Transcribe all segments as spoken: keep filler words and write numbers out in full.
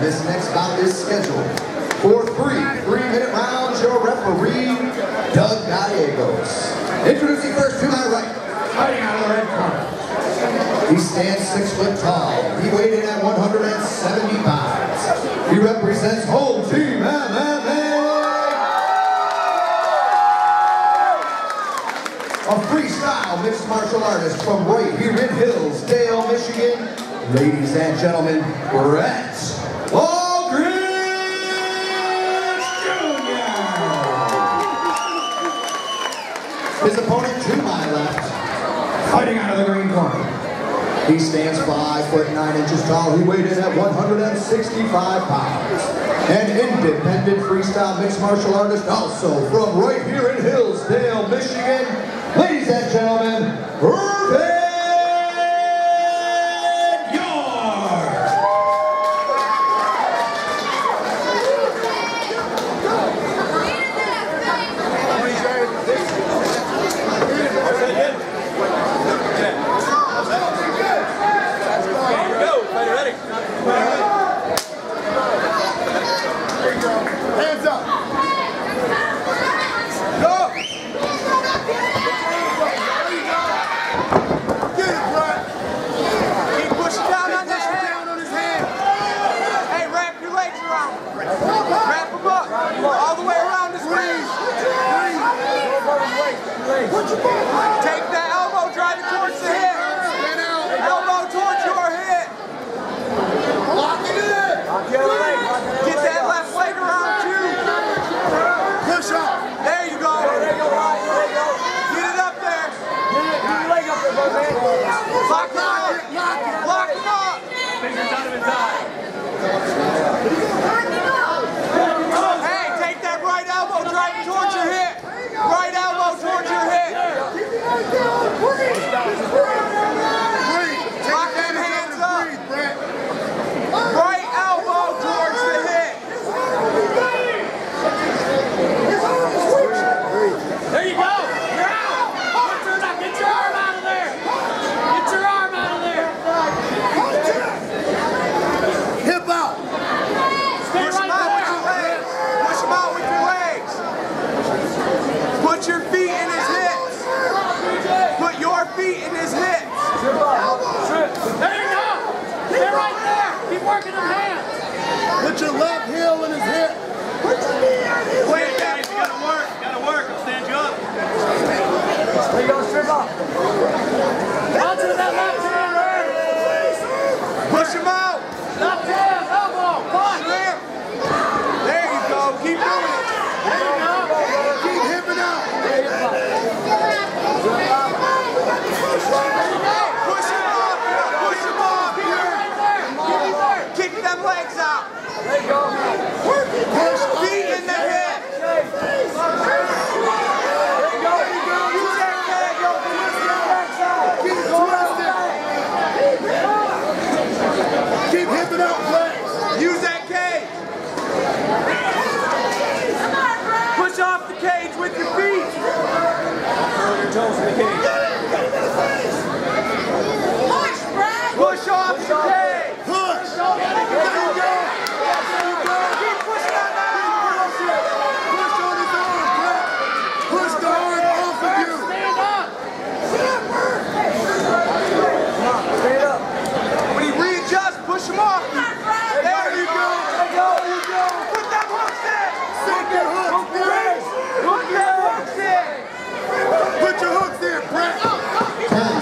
This next bout is scheduled for three three-minute rounds. Your referee, Doug Gallegos. Introducing first to my right, fighting out of the red corner. He stands six foot tall. He weighed in at one hundred seventy pounds. He represents whole team M M A. A freestyle mixed martial artist from right here in Hillsdale, Michigan. Ladies and gentlemen, Brett Walgreens Junior His opponent to my left, fighting out of the green corner. He stands five foot nine inches tall. He weighed in at one hundred sixty-five pounds. An independent freestyle mixed martial artist, also from right here in Hillsdale, Michigan. Ladies and gentlemen, Brett York. Hands up. Take that elbow, drive it towards the head. Elbow towards your head. Lock it in. Get that left leg around too. Push up. There you go. Get it up there. Get your leg up there, buddy. Lock it up. Lock it up. Fingers out of his eye. Hey, take that right elbow, drive it towards your hip. Right elbow towards your hip. Breathe. Lock them hands up. Right elbow towards the hip. There you go. You're out. Get your arm out of there. Get your arm out of there. Hip out. Push them out with your legs. Push them out with your legs. Put your feet in his hip. Put your feet in his hips. There you go. They're right there. Keep working them hands. Put your left heel in his hip. Put your knee on his hip. Wait, guys, you gotta work. You gotta work. I'll stand you up. There you go, strip off. Onto that left hand, right? Push him out. Left hand, elbow. Punch. There you go. Keep doing it. There you go. Keep hipping out. There you go. Push him off! Push him off! Kick them legs out! There you go! Push feet in the head! There you go! Use that leg! Push your legs out! Keep twisting! Keep hipping out, Brett! Use that cage! Push off the cage with your feet! Turn your toes in the cage! Push, Brad! Push off the cage! Push! There you go! Keep pushing on that arm! Push on his arm, Brad! Push the arm off of you! Stand up! Stand up, Brad! Stand up! When he readjusts, push him off! There you go! There you go! Put that hooks in! Stick that hook, Brad! Put that hooks in! Put your hooks in, Brad!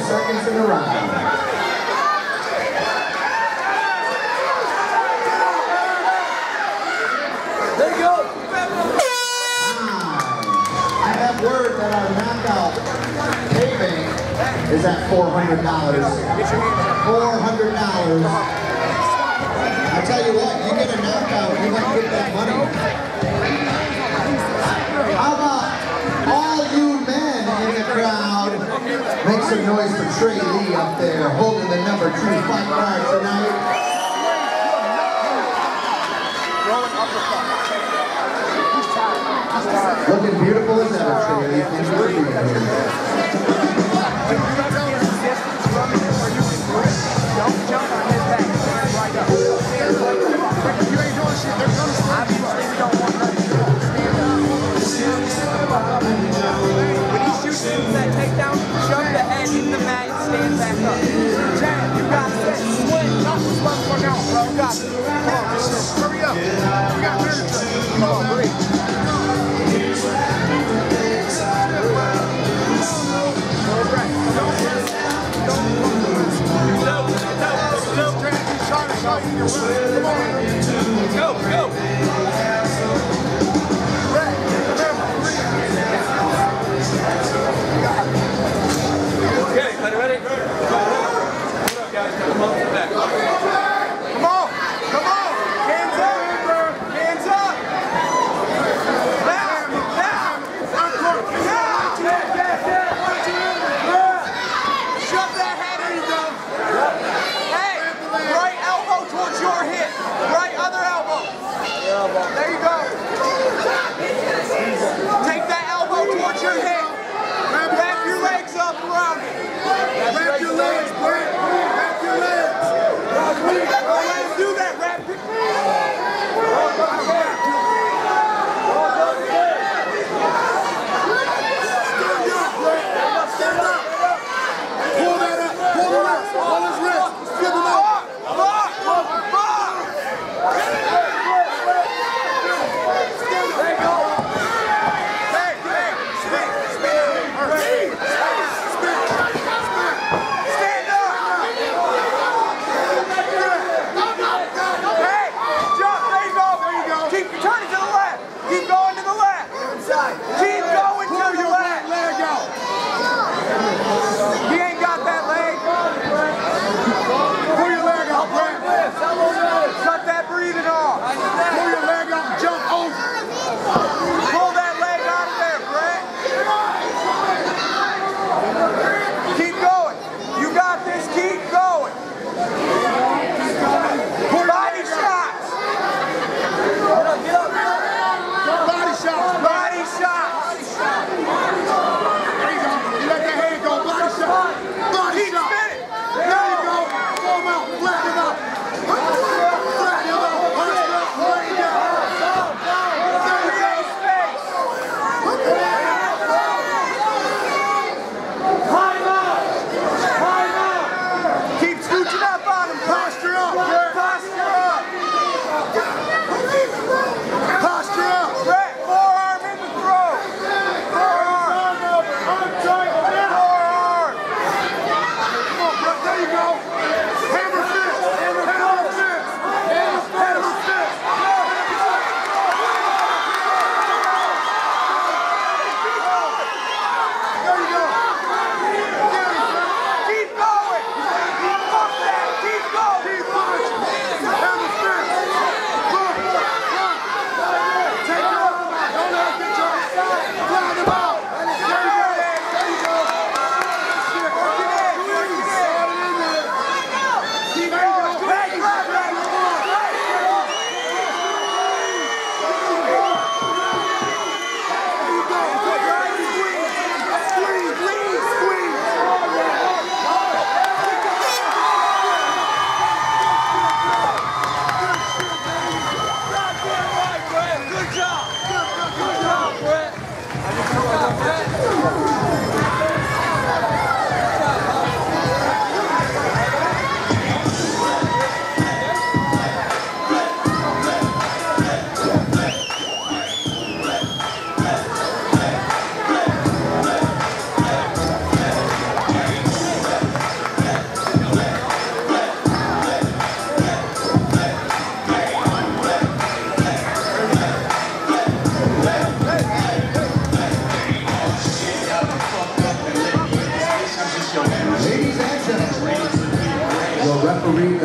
Seconds in a round. There you go. I have word that our knockout payment is at four hundred dollars. four hundred dollars. I tell you what, you get a knockout, you might get that money. How about all you men in the crowd? Make some noise for Trey Lee up there, holding the number two fight card tonight. Looking beautiful as ever, Trey Lee. Thanks for being here. Don't jump on his back.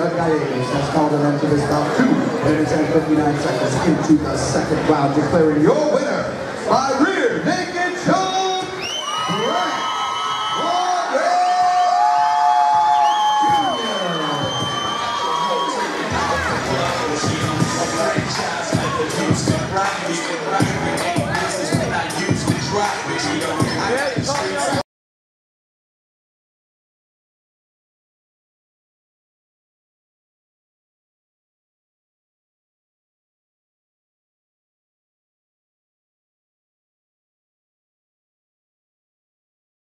Doug Gallegos has called an end to this bout two minutes and fifty-nine seconds into the second round, declaring your winner by rear naked choke, Brett Walgreens Junior